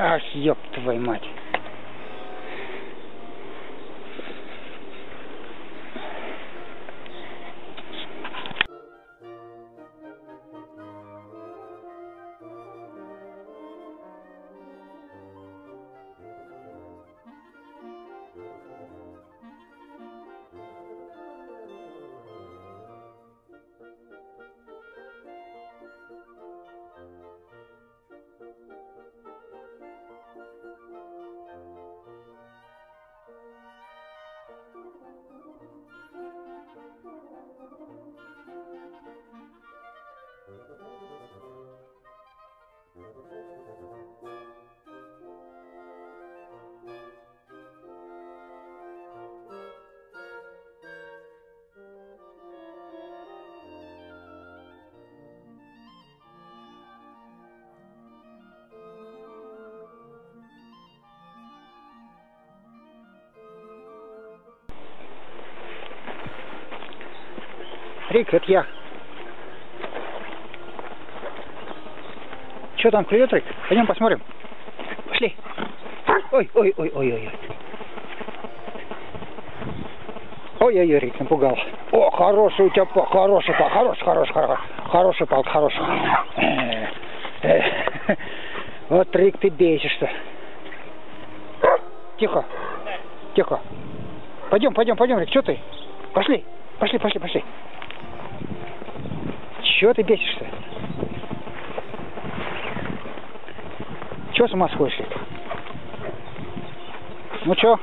Ах, ёб твою мать. Рик, это я. Что там клюет, Рик? Пойдем посмотрим. Пошли. Ой-ой-ой-ой-ой. Ой-ой-ой, Рик, напугал. О, хороший у тебя пал, хороший пал, хороший пал, хороший. Вот, Рик, ты бесишься. Тихо, тихо. Пойдем, Рик, что ты? Пошли. Чего ты бесишься? Чего с ума сходишь? Ну чё?